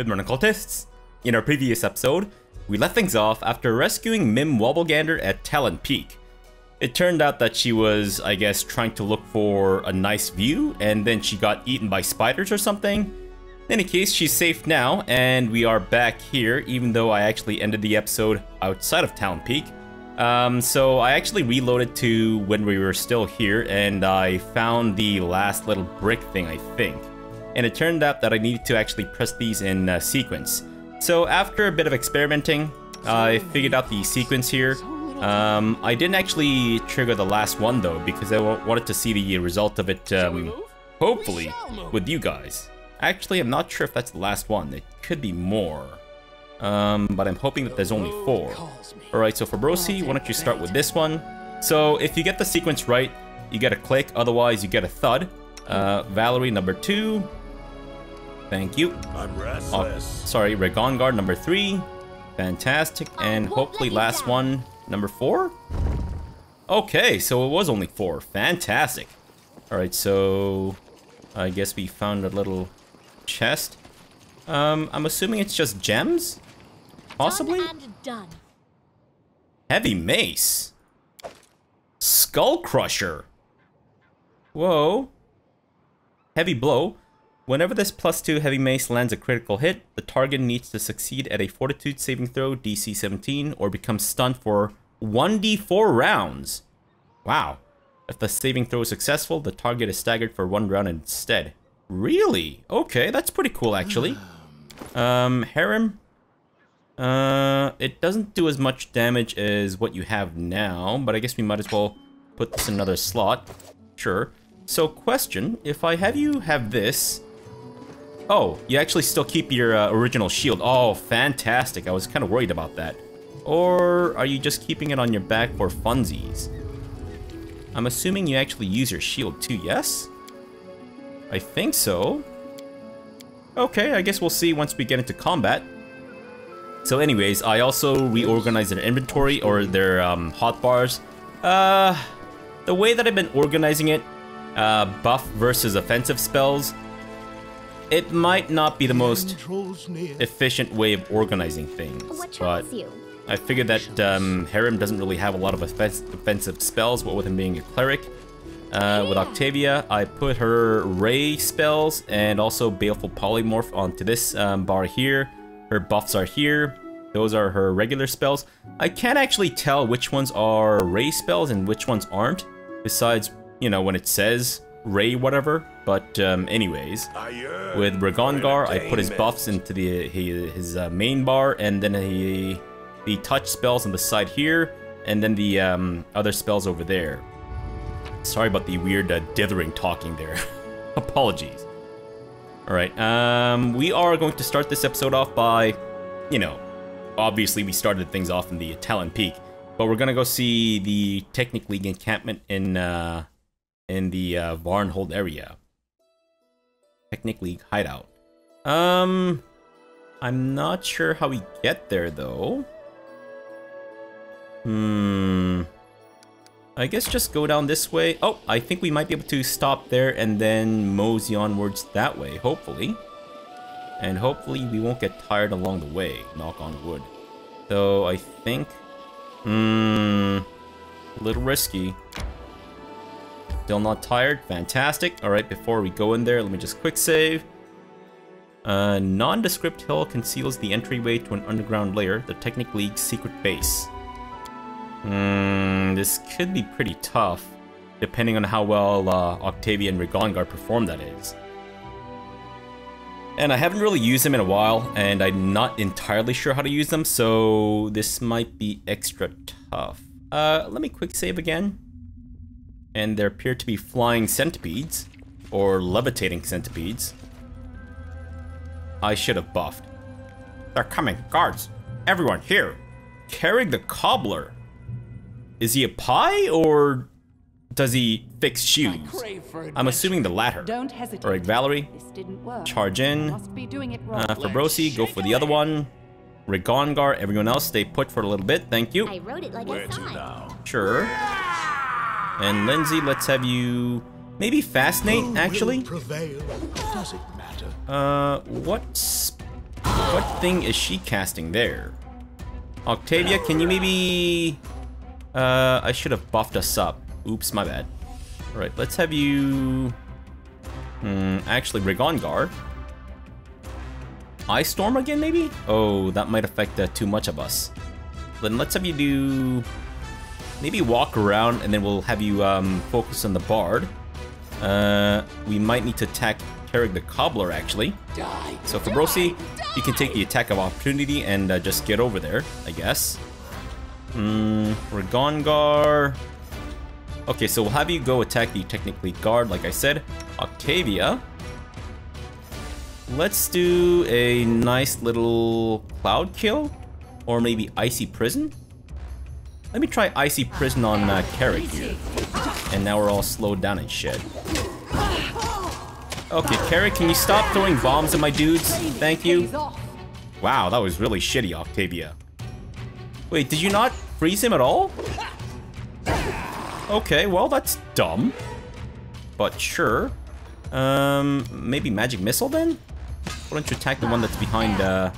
Good morning, cultists. In our previous episode, we left things off after rescuing Mim Wobblegander at Talon Peak. It turned out that she was, I guess, trying to look for a nice view, and then she got eaten by spiders or something. In any case, she's safe now, and we are back here, even though I actually ended the episode outside of Talon Peak. So I actually reloaded to when we were still here, and I found the last little brick thing, I think. And it turned out that I needed to actually press these in sequence. So after a bit of experimenting, I figured out the sequence here. I didn't actually trigger the last one though, because I wanted to see the result of it, hopefully, with you guys. Actually, I'm not sure if that's the last one. It could be more. But I'm hoping that there's only four. Alright, so Fabrosi, why don't you start with this one? So if you get the sequence right, you get a click, otherwise you get a thud. Valerie, number 2. Thank you. I'm restless. Oh, sorry, Regongar, number 3. Fantastic. And hopefully last one, number 4? Okay, so it was only 4. Fantastic. Alright, so I guess we found a little chest. I'm assuming it's just gems? Possibly? Done and done. Heavy mace. Skull Crusher. Whoa. Heavy blow. Whenever this +2 heavy mace lands a critical hit, the target needs to succeed at a fortitude saving throw DC 17 or become stunned for 1d4 rounds. Wow. If the saving throw is successful, the target is staggered for 1 round instead. Really? Okay, that's pretty cool actually. Harrim. It doesn't do as much damage as what you have now, but I guess we might as well put this in another slot. Sure. So question, if I have you have this... Oh, you actually still keep your original shield. Oh, fantastic. I was kind of worried about that. Or are you just keeping it on your back for funsies? I'm assuming you actually use your shield too, yes? I think so. Okay, I guess we'll see once we get into combat. So anyways, I also reorganized their inventory or their hotbars. The way that I've been organizing it, buff versus offensive spells, it might not be the most efficient way of organizing things, but I figured that Harrim doesn't really have a lot of offensive spells, what with him being a cleric. With Octavia, I put her ray spells and also Baleful Polymorph onto this bar here. Her buffs are here. Those are her regular spells. I can't actually tell which ones are ray spells and which ones aren't, besides, you know, when it says Ray whatever, but anyways, with Regongar, I put his buffs into the his main bar, and then the touch spells on the side here, and then the other spells over there. Sorry about the weird dithering talking there. Apologies. All right, we are going to start this episode off by, you know, obviously we started things off in the Talon Peak, but we're gonna go see the Technic League encampment in the Varnhold area. Technic League hideout. I'm not sure how we get there though. I guess just go down this way. Oh, I think we might be able to stop there and then mosey onwards that way, hopefully. And hopefully we won't get tired along the way, knock on wood. So I think, a little risky. Still not tired. Fantastic. All right, before we go in there, let me just quick save. Nondescript hill conceals the entryway to an underground lair, the Technic League's secret base. This could be pretty tough, depending on how well Octavia and Regongar perform, that is. And I haven't really used them in a while, and I'm not entirely sure how to use them, so this might be extra tough. Let me quick save again. And there appear to be flying centipedes, or levitating centipedes. I should have buffed. They're coming, guards! Everyone here! Terrig the Cobbler. Is he a pie or does he fix shoes? I'm assuming the latter. Don't hesitate. All right, Valerie, charge in. Fabrosi, go for the other one. Regongar, everyone else, stay put for a little bit. Thank you. I wrote it like a sign. Sure. And Lindsay, let's have you maybe fascinate, actually. What What thing is she casting there? Octavia, can you maybe... I should have buffed us up. Oops, my bad. Alright, let's have you... actually, Regongar. Ice Storm again, maybe? Oh, that might affect too much of us. Then let's have you do... Maybe walk around, and then we'll have you focus on the Bard. We might need to attack Terrig the Cobbler, actually. Die, so Fabrosi, you can take the attack of opportunity and just get over there, I guess. Regongar. Okay, so we'll have you go attack the Technic League guard, like I said. Octavia. Let's do a nice little cloud kill, or maybe Icy Prison. Let me try Icy Prison on Carrick here. And now we're all slowed down and shit. Okay, Carrick, can you stop throwing bombs at my dudes? Thank you. Wow, that was really shitty, Octavia. Wait, did you not freeze him at all? Okay, well, that's dumb. But sure. Maybe Magic Missile then? Why don't you attack the one that's behind them?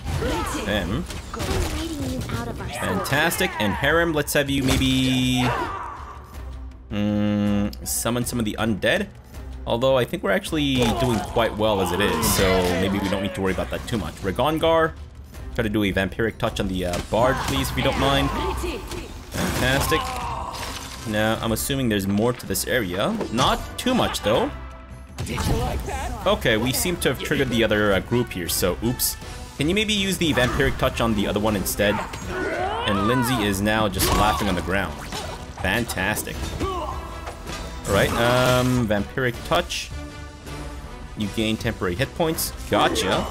Fantastic. And Harrim, let's have you maybe summon some of the undead. Although I think we're actually doing quite well as it is, so maybe we don't need to worry about that too much. Regongar, try to do a vampiric touch on the Bard, please, if you don't mind. Fantastic. Now, I'm assuming there's more to this area. Not too much, though. Okay, we seem to have triggered the other group here, so oops. Can you maybe use the vampiric touch on the other one instead? And Lindsay is now just laughing on the ground. Fantastic. Alright, vampiric touch. You gain temporary hit points. Gotcha.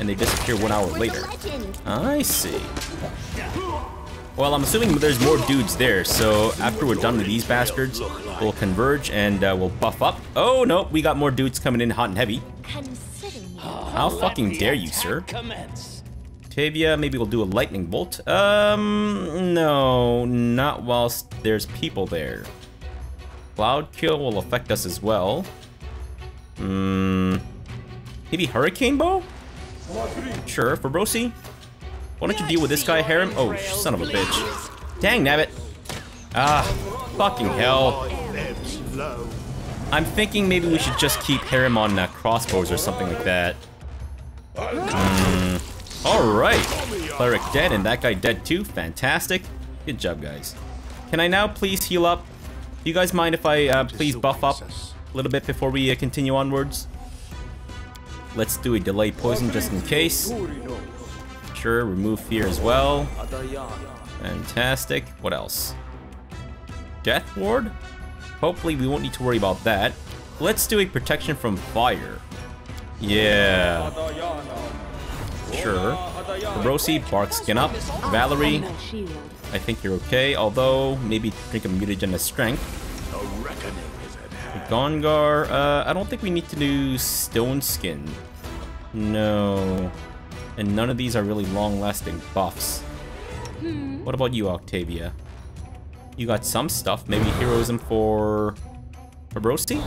And they disappear 1 hour later. I see. Well, I'm assuming there's more dudes there, so after we're done with these bastards, we'll converge and we'll buff up. Oh no, we got more dudes coming in hot and heavy. How fucking dare you, sir? Octavia, maybe we'll do a lightning bolt. No, not whilst there's people there. Cloud kill will affect us as well. Maybe hurricane bow? Sure, Fabrosi. Why don't you deal with this guy, Harrim? Oh, son of a bitch. Dang, nabbit. Ah, fucking hell. I'm thinking maybe we should just keep Harrim on crossbows or something like that. Alright. Cleric dead and that guy dead too. Fantastic. Good job, guys. Can I now please heal up? Do you guys mind if I please buff up a little bit before we continue onwards? Let's do a delay poison just in case. Sure, remove fear as well. Fantastic. What else? Death ward? Hopefully we won't need to worry about that. Let's do a protection from fire. Yeah. Sure. Fabrosi, bark skin up. Valerie, I think you're okay, although maybe drink a mutagen as strength. Gongar, I don't think we need to do stone skin. No. And none of these are really long-lasting buffs. What about you, Octavia? You got some stuff, maybe heroism for Fabrosi?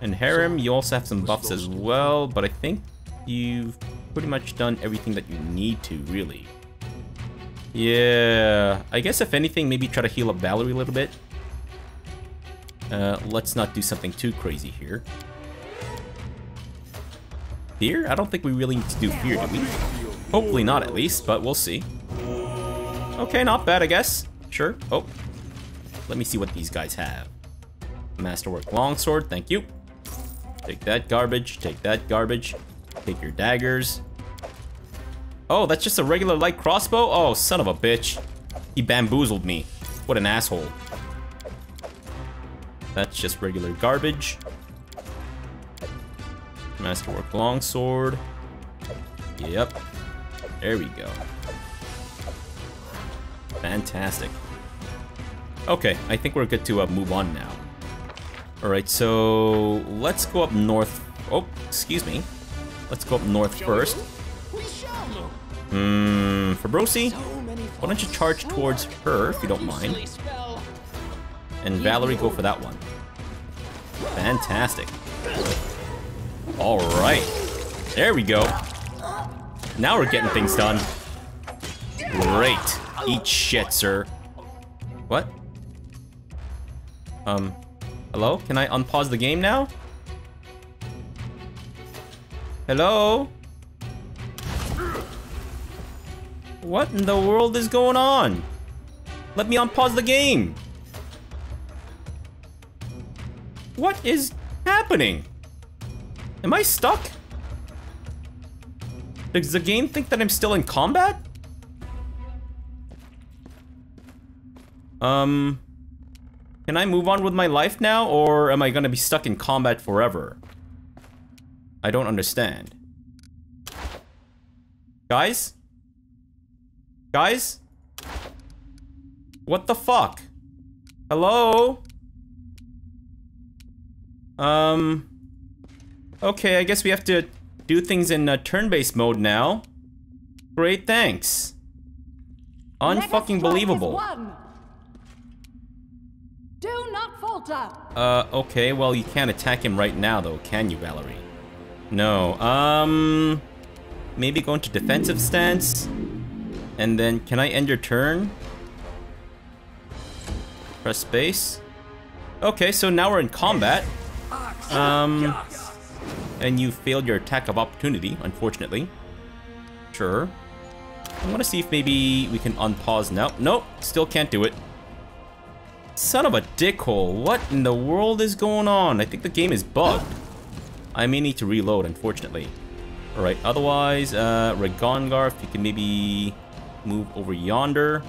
And Harrim, you also have some buffs as well, but I think you've pretty much done everything that you need to, really. Yeah, I guess if anything, maybe try to heal up Valerie a little bit. Let's not do something too crazy here. Fear? I don't think we really need to do fear, do we? Hopefully not, at least, but we'll see. Okay, not bad, I guess. Sure. Oh, let me see what these guys have. Masterwork longsword, thank you. Take that garbage, take that garbage. Take your daggers. Oh, that's just a regular light crossbow? Oh, son of a bitch. He bamboozled me. What an asshole. That's just regular garbage. Masterwork longsword. Yep. There we go. Fantastic. Okay, I think we're good to move on now. Alright, so let's go up north. Oh, excuse me. Let's go up north first. Fabrosi, why don't you charge towards her if you don't mind? And Valerie, go for that one. Fantastic. Alright. There we go. Now we're getting things done. Great. Eat shit, sir. What? Hello? Can I unpause the game now? Hello? What in the world is going on? Let me unpause the game. What is happening? Am I stuck? Does the game think that I'm still in combat? Can I move on with my life now, or am I gonna be stuck in combat forever? I don't understand. Guys? Guys? What the fuck? Hello? Okay, I guess we have to do things in turn-based mode now. Great, thanks. Unfucking believable. Do not falter. Okay, well, you can't attack him right now, though, can you, Valerie? No, maybe go into defensive stance. And then, can I end your turn? Press space. Okay, so now we're in combat. And you failed your attack of opportunity, unfortunately. Sure. I want to see if maybe we can unpause now. Nope, still can't do it. Son of a dickhole. What in the world is going on? I think the game is bugged. I may need to reload, unfortunately. Alright, otherwise, Regongar, if you can maybe move over yonder.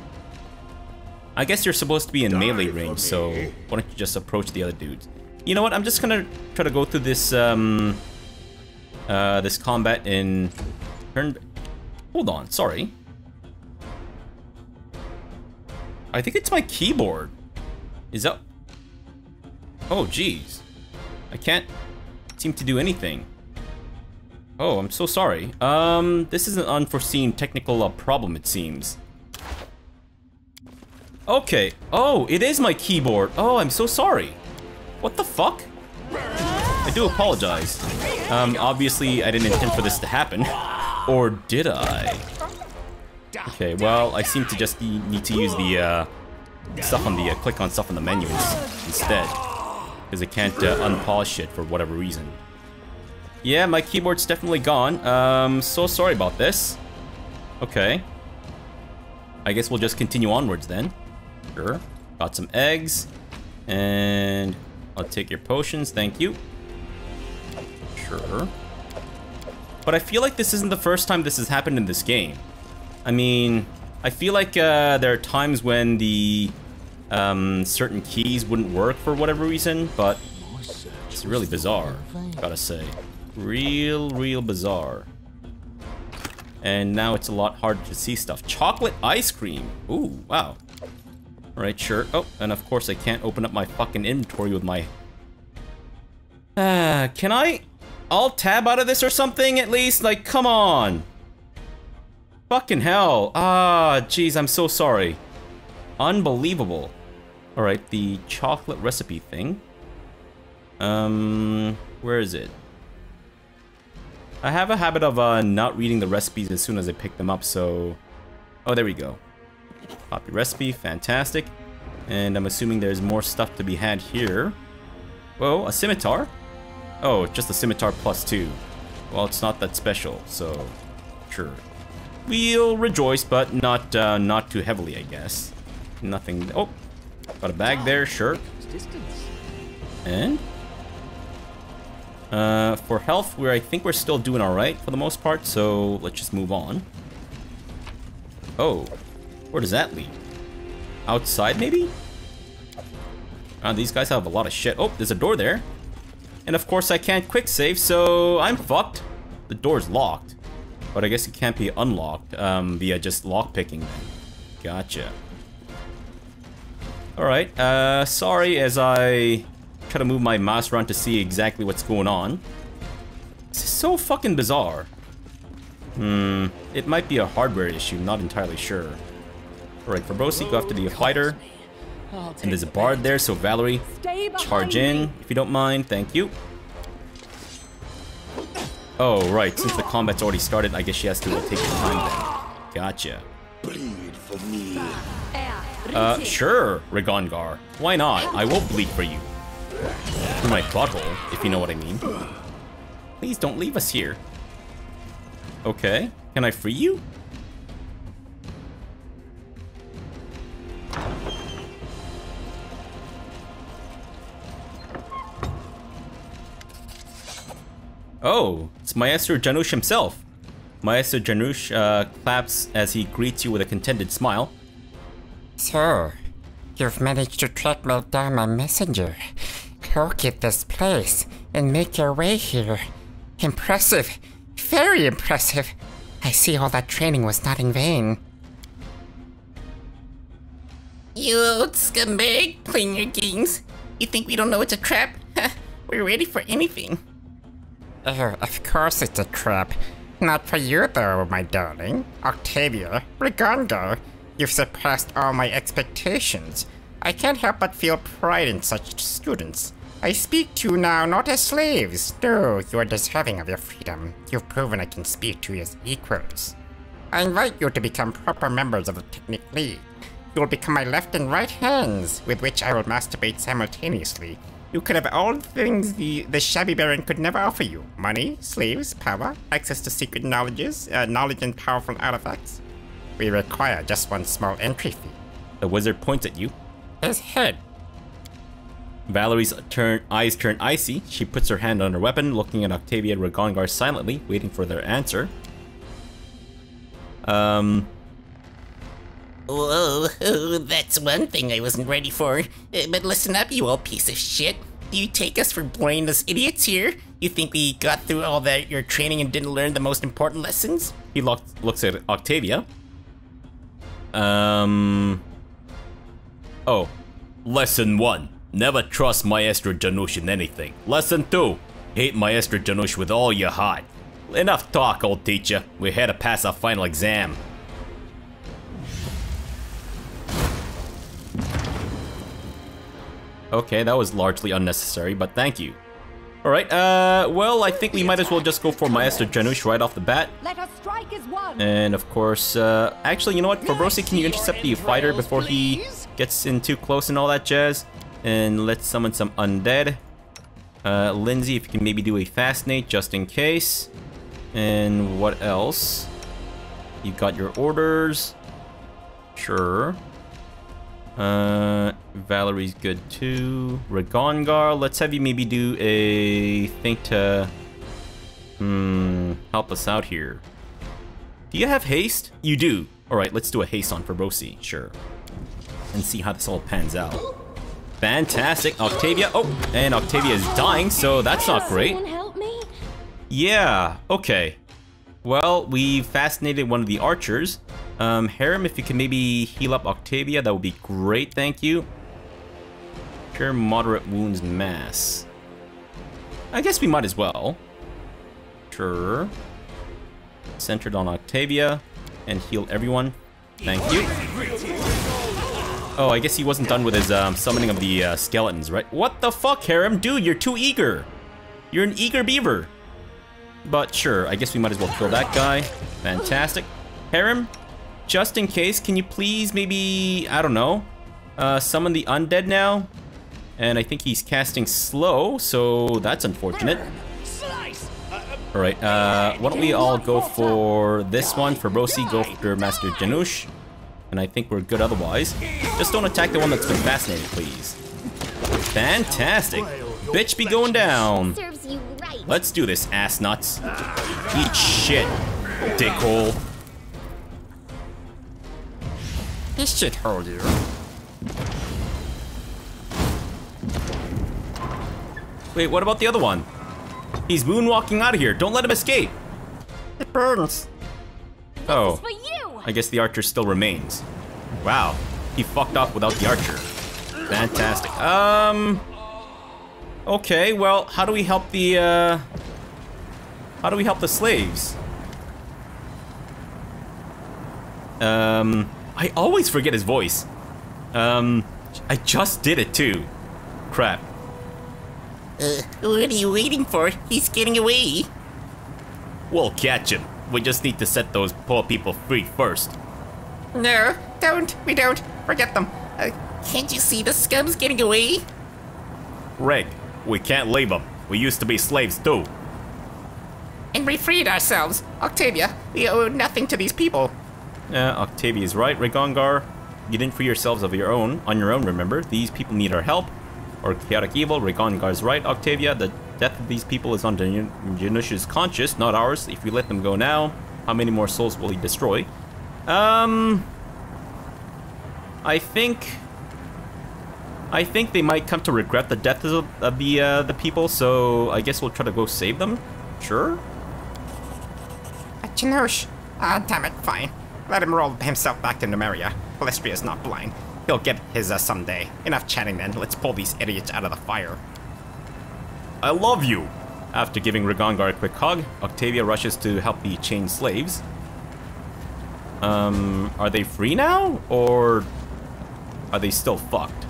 I guess you're supposed to be in melee range, so why don't you just approach the other dudes? You know what? I'm just gonna try to go through this this combat in turn. Hold on, sorry. I think it's my keyboard. Is that? Oh, jeez. I can't seem to do anything. Oh, I'm so sorry. This is an unforeseen technical problem, it seems. Okay. Oh, it is my keyboard. Oh, I'm so sorry. What the fuck? I do apologize. Obviously, I didn't intend for this to happen. Or did I? Okay, well, I seem to just need to use the stuff on the click on stuff on the menus instead, because I can't unpause shit for whatever reason. Yeah, my keyboard's definitely gone. So sorry about this. Okay. I guess we'll just continue onwards then. Sure. Got some eggs. And I'll take your potions, thank you. Sure. But I feel like this isn't the first time this has happened in this game. I mean, I feel like there are times when the certain keys wouldn't work for whatever reason, but it's really bizarre, gotta say. Real bizarre. And now it's a lot harder to see stuff. Chocolate ice cream. Ooh, wow. Alright, sure. Oh, and of course I can't open up my fucking inventory with my... can I alt tab out of this or something at least? Like, come on! Fucking hell. Ah, jeez, I'm so sorry. Unbelievable. Alright, the chocolate recipe thing. Where is it? I have a habit of not reading the recipes as soon as I pick them up, so... Oh, there we go. Copy recipe, fantastic. And I'm assuming there's more stuff to be had here. Whoa, a scimitar? Oh, just a scimitar +2. Well, it's not that special, so sure. We'll rejoice, but not too heavily, I guess. Nothing. Oh, got a bag there, sure. And for health, I think we're still doing all right for the most part. So let's just move on. Oh. Where does that lead? Outside, maybe? These guys have a lot of shit. Oh, there's a door there. And of course I can't quick save, so I'm fucked. The door's locked. But I guess it can't be unlocked via just lockpicking. Gotcha. Alright, sorry as I try to move my mouse around to see exactly what's going on. This is so fucking bizarre. It might be a hardware issue, not entirely sure. Alright, Fabrosi, go after the fighter. And there's a bard there, so Valerie, charge in, if you don't mind. Thank you. Oh, right. Since the combat's already started, I guess she has to take her time then. Gotcha. Bleed for me. Sure, Regongar. Why not? I will bleed for you. Through my butthole, if you know what I mean. Please don't leave us here. Okay. Can I free you? Oh, it's Maestro Janusz himself. Maestro Janusz claps as he greets you with a contented smile. Sir, you've managed to track down my messenger. Locate this place and make your way here. Impressive, very impressive. I see all that training was not in vain. You old scumbag, playing your games. You think we don't know it's a trap? We're ready for anything. Oh, of course it's a trap. Not for you though, my darling. Octavia, Regongar, you've surpassed all my expectations. I can't help but feel pride in such students. I speak to you now not as slaves. No, you are deserving of your freedom. You've proven I can speak to you as equals. I invite you to become proper members of the Technic League. You will become my left and right hands, with which I will masturbate simultaneously. You could have all the things the shabby baron could never offer you. Money, slaves, power, access to secret knowledge and powerful artifacts. We require just one small entry fee. The wizard points at you. His head. Valerie's eyes turn icy. She puts her hand on her weapon, looking at Octavia and Regongar silently, waiting for their answer. Whoa, that's one thing I wasn't ready for. But listen up, you old piece of shit. Do you take us for brainless idiots here? You think we got through all that your training and didn't learn the most important lessons? He looks at Octavia. Oh. Lesson 1. Never trust Maestro Janusz in anything. Lesson 2. Hate Maestro Janusz with all your heart. Enough talk, old teacher. We're here to pass our final exam. Okay, that was largely unnecessary, but thank you. Alright, well, I think we might as well just go for Maestro Janusz right off the bat. And of course, actually, you know what? Fabrosi, can you intercept the fighter before he gets in too close and all that jazz? And let's summon some undead. Lindsay, if you can maybe do a Fascinate just in case. And what else? You got your orders. Sure. Valerie's good too. Regongar, let's have you maybe do a thing to help us out here. Do you have haste? You do. Alright, let's do a haste on Fabrosi, sure. And see how this all pans out. Fantastic, Octavia. Oh, and Octavia is dying, so that's not great. Yeah, okay. Well, we fascinated one of the archers. Harrim, if you can maybe heal up Octavia, that would be great, thank you. Cure moderate wounds mass. I guess we might as well. Sure. Centered on Octavia, and heal everyone. Thank you. Oh, I guess he wasn't done with his summoning of the skeletons, right? What the fuck, Harrim? Dude, you're too eager. You're an eager beaver. But sure, I guess we might as well kill that guy. Fantastic. Harrim? Just in case, can you please maybe, I don't know, summon the undead now? And I think he's casting slow, so that's unfortunate. Alright, why don't we all go for this one, Fabrosi, go for Master Janusz. And I think we're good otherwise. Just don't attack the one that's been fascinated, please. Fantastic! Bitch be going down! Let's do this, ass nuts. Eat shit, dickhole. This should hold you. Wait, what about the other one? He's moonwalking out of here. Don't let him escape. It burns. Oh, I guess the archer still remains. Wow, he fucked off without the archer. Fantastic. Okay, well, how do we help the slaves? I always forget his voice. I just did it too. Crap. What are you waiting for? He's getting away. We'll catch him. We just need to set those poor people free first. No, don't. We don't. Forget them. Can't you see the scum's getting away? Reg, we can't leave them. We used to be slaves too. And we freed ourselves. Octavia, we owe nothing to these people. Octavia's right, Regongar. You didn't free yourselves of your own, remember? These people need our help. Or chaotic evil, Regongar's right, Octavia. The death of these people is on Janusz's conscience, not ours. If we let them go now, how many more souls will he destroy? I think they might come to regret the death of the people, so I guess we'll try to go save them. Sure. Janusz. Ah, damn it, fine. Let him roll himself back to Numeria. Palestria's not blind. He'll get his someday. Enough chatting then, let's pull these idiots out of the fire. I love you! After giving Regongar a quick hug, Octavia rushes to help the chained slaves. Are they free now? Or are they still fucked?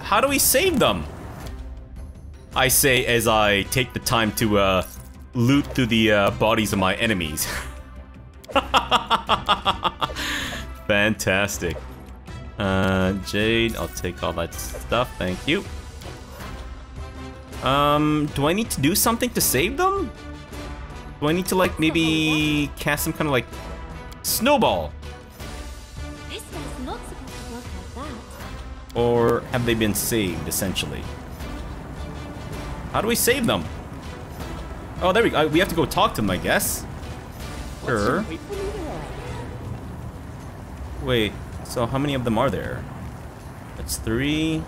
How do we save them? I say as I take the time to loot through the bodies of my enemies. Fantastic. Jade, I'll take all that stuff, thank you. Do I need to do something to save them? Do I need to, like, maybe cast some kind of, like, snowball? This guy's not supposed to work like that. Or have they been saved, essentially? How do we save them? Oh, there we go. We have to go talk to them, I guess. Sure. Wait, so how many of them are there? That's 3.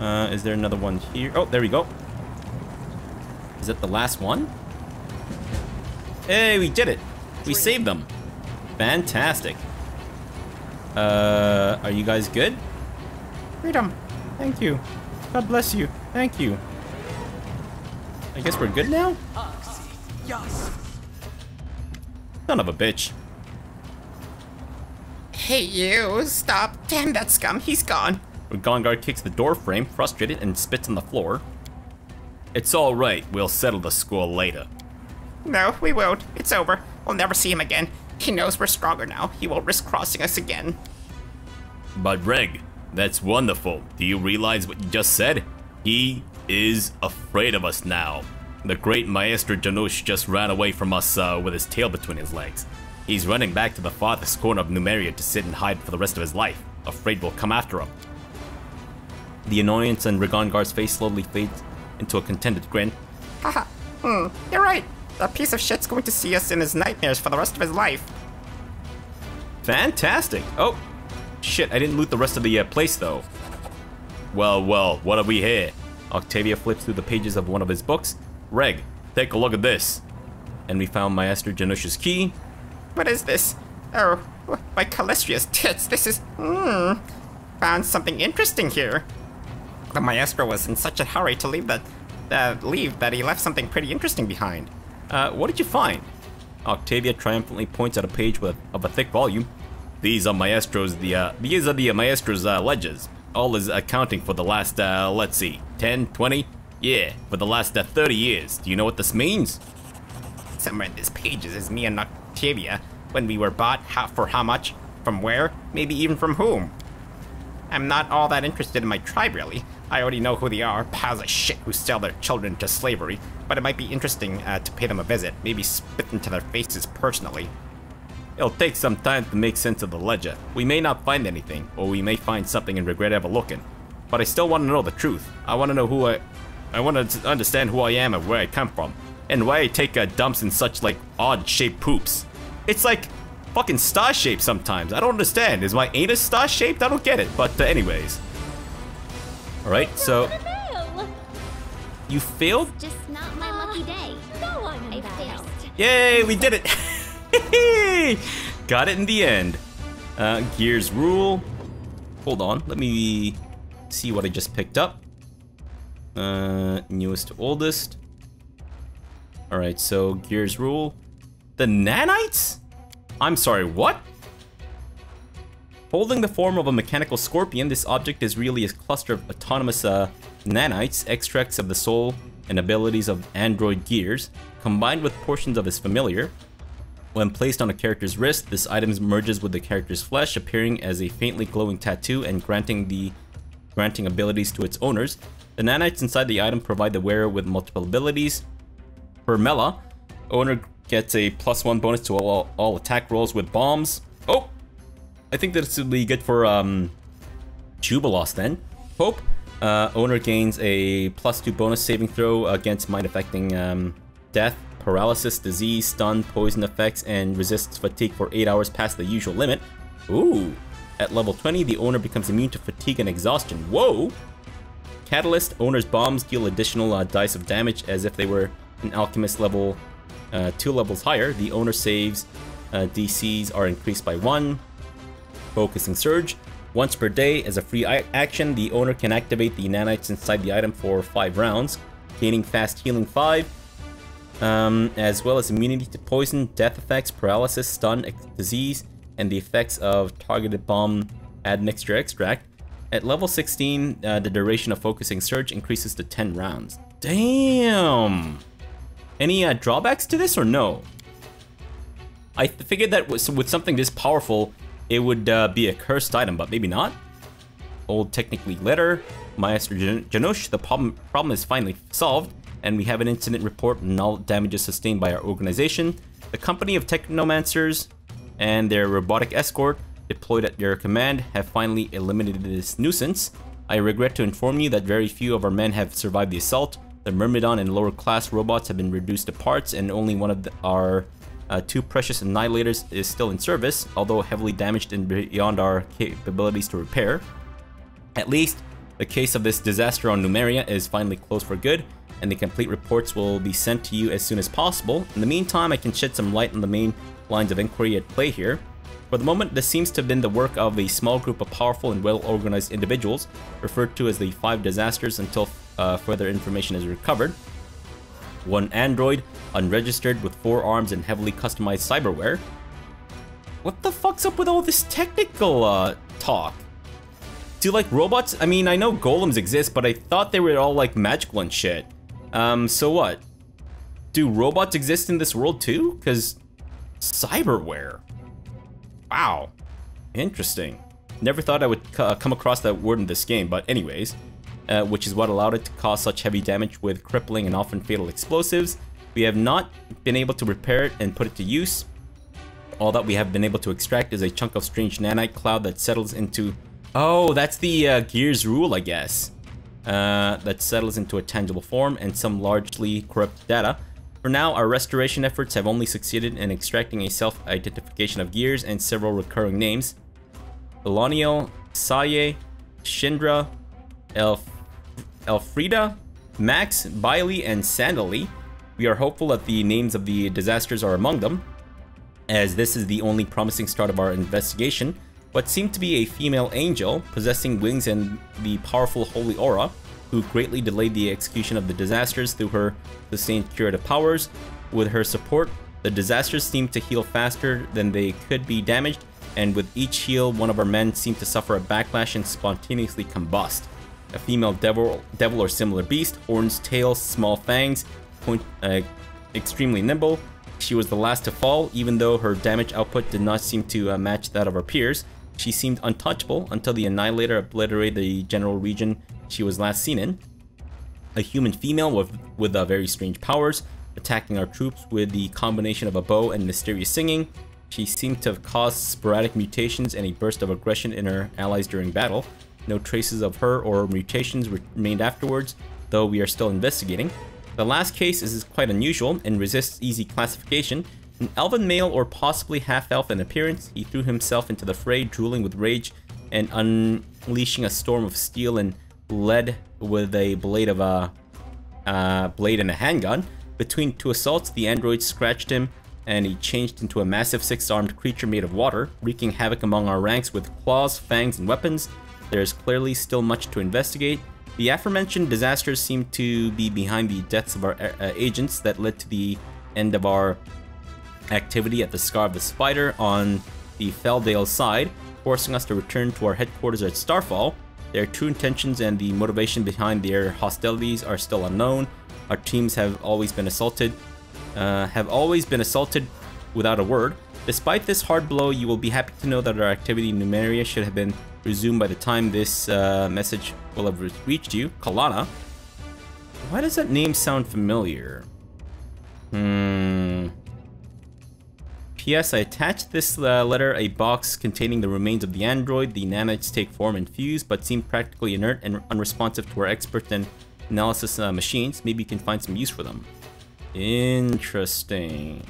Is there another one here? Oh, there we go. Is that the last one? Hey, we did it. We saved them. Fantastic. Are you guys good? Freedom. Thank you. God bless you. Thank you. I guess we're good now? Son of a bitch. Hey, you. Stop. Damn that scum. He's gone. Regongar kicks the door frame, frustrated, and spits on the floor. It's all right. We'll settle the score later. No, we won't. It's over. We'll never see him again. He knows we're stronger now. He won't risk crossing us again. But Reg, that's wonderful. Do you realize what you just said? He is afraid of us now. The great Maestro Janusz just ran away from us with his tail between his legs. He's running back to the farthest corner of Numeria to sit and hide for the rest of his life, afraid we'll come after him. The annoyance in Regongar's face slowly fades into a contented grin. Haha, you're right. That piece of shit's going to see us in his nightmares for the rest of his life. Fantastic. Oh, shit, I didn't loot the rest of the place, though. Well, well, what are we here? Octavia flips through the pages of one of his books. Reg, take a look at this. And we found Maestro Janusz's key. What is this? Oh, my Calestria's tits. This is... Found something interesting here. The Maestro was in such a hurry to leave that he left something pretty interesting behind. What did you find? Octavia triumphantly points at a page of a thick volume. These are Maestro's Maestro's ledgers. All is accounting for the last, let's see, 10, 20? Yeah, for the last 30 years. Do you know what this means? Somewhere in these pages is me and Octavia when we were bought, for how much, from where, maybe even from whom. I'm not all that interested in my tribe, really. I already know who they are, piles of shit who sell their children to slavery, but it might be interesting to pay them a visit, maybe spit into their faces personally. It'll take some time to make sense of the ledger. We may not find anything, or we may find something and regret ever looking. But I still want to know the truth. I want to know who I want to understand who I am and where I come from, and why I take dumps in such, like, odd-shaped poops. It's like fucking star-shaped sometimes. I don't understand. Is my anus star-shaped? I don't get it. But anyways. Alright, so... You failed? It's just not my lucky day. No, I failed. Yay, we did it! Got it in the end. Gears rule. Hold on, let me see what I just picked up. Newest to oldest. Alright, so Gears rule. The nanites? I'm sorry, what? Holding the form of a mechanical scorpion, this object is really a cluster of autonomous nanites, extracts of the soul and abilities of android Gears, combined with portions of his familiar. When placed on a character's wrist, this item merges with the character's flesh, appearing as a faintly glowing tattoo and granting abilities to its owners. The nanites inside the item provide the wearer with multiple abilities. For Mela, owner gets a +1 bonus to all attack rolls with bombs. Oh! I think this would be good for Jubilos then. Hope, owner gains a +2 bonus saving throw against mind affecting death, paralysis, disease, stun, poison effects, and resists fatigue for 8 hours past the usual limit. Ooh! At level 20, the owner becomes immune to fatigue and exhaustion. Whoa! Catalyst, owner's bombs deal additional dice of damage as if they were an alchemist level 2 levels higher. The owner saves DCs are increased by 1. Focusing Surge. Once per day, as a free action, the owner can activate the nanites inside the item for 5 rounds, gaining fast healing 5. As well as immunity to poison, death effects, paralysis, stun, disease, and the effects of targeted bomb admixture extract. At level 16, the duration of Focusing Surge increases to 10 rounds. Damn! Any drawbacks to this or no? I figured that with something this powerful, it would be a cursed item, but maybe not. Old Technic League letter. Maestro Janusz, the problem is finally solved, and we have an incident report and all damages sustained by our organization. The company of Technomancers and their robotic escort deployed at your command have finally eliminated this nuisance. I regret to inform you that very few of our men have survived the assault. The Myrmidon and lower class robots have been reduced to parts, and only one of our 2 precious annihilators is still in service, although heavily damaged and beyond our capabilities to repair. At least, the case of this disaster on Numeria is finally closed for good, and the complete reports will be sent to you as soon as possible. In the meantime, I can shed some light on the main lines of inquiry at play here. For the moment, this seems to have been the work of a small group of powerful and well-organized individuals, referred to as the Five Disasters until further information is recovered. One android, unregistered, with 4 arms and heavily customized cyberware. What the fuck's up with all this technical talk? Do you like robots? I mean, I know golems exist, but I thought they were all like magical and shit. So what? Do robots exist in this world too? Because cyberware. Wow. Interesting. Never thought I would come across that word in this game, but anyways. Which is what allowed it to cause such heavy damage with crippling and often fatal explosives. We have not been able to repair it and put it to use. All that we have been able to extract is a chunk of strange nanite cloud that settles into... Oh, that's the Gears rule, I guess. That settles into a tangible form and some largely corrupt data. For now, our restoration efforts have only succeeded in extracting a self-identification of Gears and several recurring names. Belonial, Saye, Shindra, Elfrida, Max, Bailey, and Sandali. We are hopeful that the names of the disasters are among them, as this is the only promising start of our investigation. What seemed to be a female angel, possessing wings and the powerful holy aura, who greatly delayed the execution of the disasters through her sustained curative powers. With her support, the disasters seemed to heal faster than they could be damaged, and with each heal, one of our men seemed to suffer a backlash and spontaneously combust. A female devil or similar beast, horns, tail, small fangs, extremely nimble. She was the last to fall, even though her damage output did not seem to match that of her peers. She seemed untouchable until the Annihilator obliterated the general region she was last seen in. A human female with very strange powers, attacking our troops with the combination of a bow and mysterious singing. She seemed to have caused sporadic mutations and a burst of aggression in her allies during battle. No traces of her or mutations remained afterwards, though we are still investigating. The last case is quite unusual and resists easy classification. An elven male or possibly half-elf in appearance, he threw himself into the fray, drooling with rage and unleashing a storm of steel and lead with a blade of blade and a handgun. Between 2 assaults, the android scratched him, and he changed into a massive 6-armed creature made of water, wreaking havoc among our ranks with claws, fangs, and weapons. There is clearly still much to investigate. The aforementioned disasters seem to be behind the deaths of our agents that led to the end of our activity at the Scar of the Spider on the Feldale side, forcing us to return to our headquarters at Starfall. Their true intentions and the motivation behind their hostilities are still unknown. Our teams have always been assaulted without a word. Despite this hard blow, you will be happy to know that our activity in Numeria should have been resumed by the time this message will have reached you. Kalana? Why does that name sound familiar? P.S. I attached this letter a box containing the remains of the android. The nanites take form and fuse, but seem practically inert and unresponsive to our expert and analysis machines. Maybe you can find some use for them. Interesting.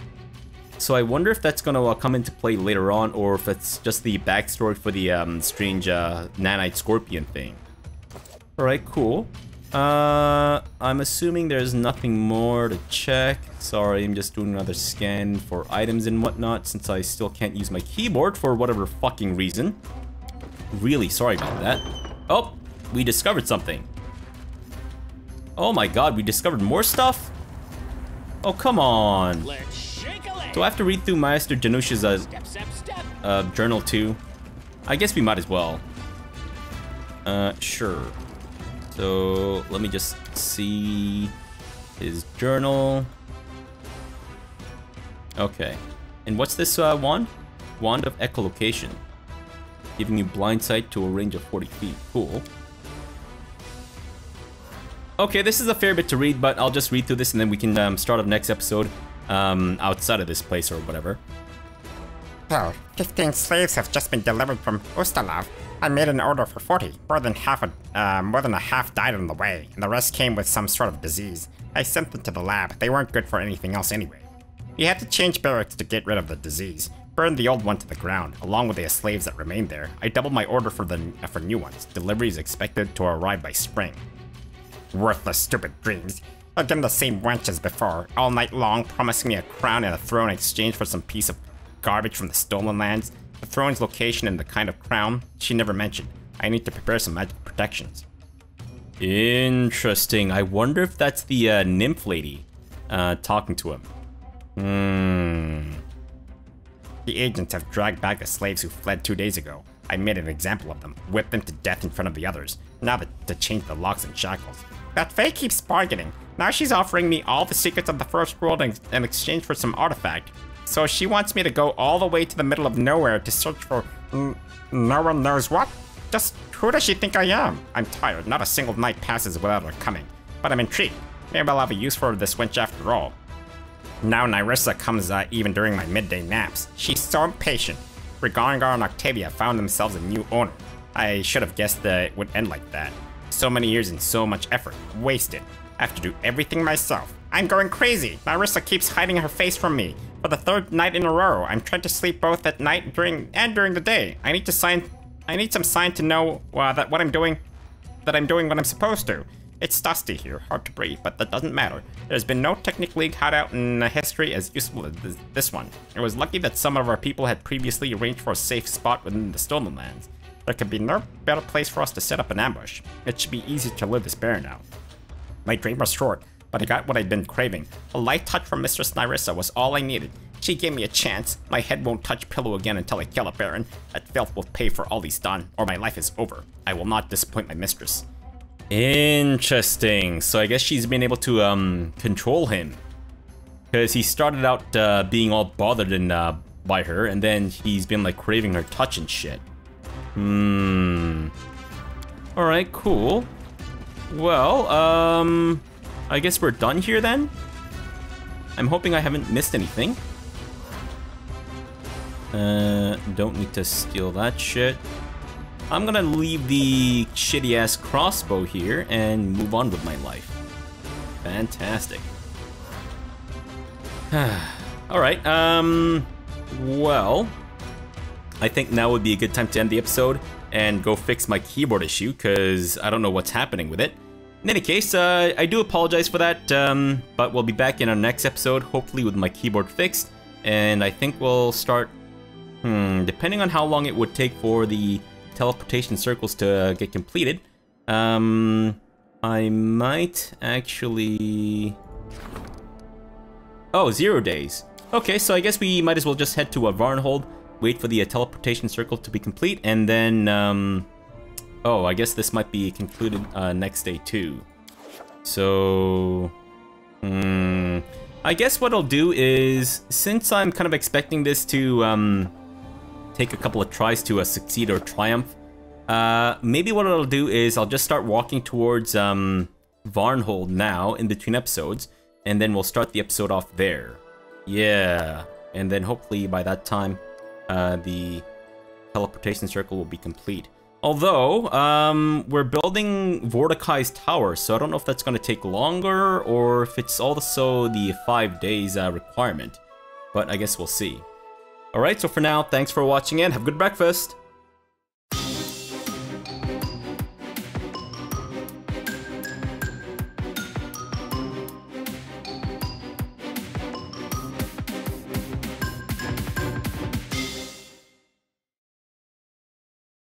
So I wonder if that's going to come into play later on, or if it's just the backstory for the strange nanite scorpion thing. Alright, cool. I'm assuming there's nothing more to check. Sorry, I'm just doing another scan for items and whatnot, since I still can't use my keyboard for whatever fucking reason. Really sorry about that. Oh, we discovered something. Oh my god, we discovered more stuff? Oh, come on. So I have to read through Maestro Janusz's journal too. I guess we might as well. Sure. So let me just see his journal. Okay. And what's this wand? Wand of echolocation, giving you blind sight to a range of 40 feet. Cool. Okay, this is a fair bit to read, but I'll just read through this and then we can start up next episode. Outside of this place or whatever. So, 15 slaves have just been delivered from Ustalav. I made an order for 40. More than a half died on the way, and the rest came with some sort of disease. I sent them to the lab. They weren't good for anything else anyway. We had to change barracks to get rid of the disease. Burned the old one to the ground, along with the slaves that remained there. I doubled my order for new ones. Delivery is expected to arrive by spring. Worthless, stupid dreams. I'll give them the same wench as before, all night long, promising me a crown and a throne in exchange for some piece of garbage from the stolen lands. The throne's location and the kind of crown she never mentioned. I need to prepare some magic protections. Interesting. I wonder if that's the nymph lady talking to him. The agents have dragged back the slaves who fled 2 days ago. I made an example of them, whipped them to death in front of the others. Now to change the locks and shackles. That Faye keeps bargaining. Now she's offering me all the secrets of the first world in exchange for some artifact. So she wants me to go all the way to the middle of nowhere to search for no one knows what? Just who does she think I am? I'm tired. Not a single night passes without her coming. But I'm intrigued. Maybe I'll have a use for this wench after all. Now Nyrissa comes even during my midday naps. She's so impatient. Regongar and Octavia found themselves a new owner. I should have guessed that it would end like that. So many years and so much effort. Wasted. I have to do everything myself. I'm going crazy. Nyrissa keeps hiding her face from me. For the third night in a row, I'm trying to sleep both at night during the day. I need some sign to know that I'm doing what I'm supposed to. It's dusty here, hard to breathe, but that doesn't matter. There's been no Technic League hideout in history as useful as this one. It was lucky that some of our people had previously arranged for a safe spot within the stolen lands. There could be no better place for us to set up an ambush. It should be easy to live this bear now. My dream was short, but I got what I'd been craving. A light touch from Mistress Nyrissa was all I needed. She gave me a chance. My head won't touch pillow again until I kill a baron. That filth will pay for all he's done, or my life is over. I will not disappoint my mistress. Interesting. So I guess she's been able to control him. Because he started out being all bothered and by her, and then he's been like craving her touch and shit. Alright, cool. Well, I guess we're done here then? I'm hoping I haven't missed anything. Don't need to steal that shit. I'm gonna leave the shitty-ass crossbow here and move on with my life. Fantastic. Alright, well... I think now would be a good time to end the episode and go fix my keyboard issue, because I don't know what's happening with it. In any case, I do apologize for that, but we'll be back in our next episode, hopefully with my keyboard fixed, and I think we'll start, depending on how long it would take for the teleportation circles to get completed, I might actually... Oh, 0 days. Okay, so I guess we might as well just head to Varnhold, wait for the teleportation circle to be complete, and then, oh, I guess this might be concluded next day too. So, I guess what I'll do is, since I'm kind of expecting this to take a couple of tries to succeed or triumph, maybe what I'll do is I'll just start walking towards Varnhold now in between episodes, and then we'll start the episode off there. Yeah, and then hopefully by that time the teleportation circle will be complete. Although, we're building Vordecai's tower, so I don't know if that's going to take longer or if it's also the 5 days requirement. But I guess we'll see. Alright, so for now, thanks for watching and have a good breakfast!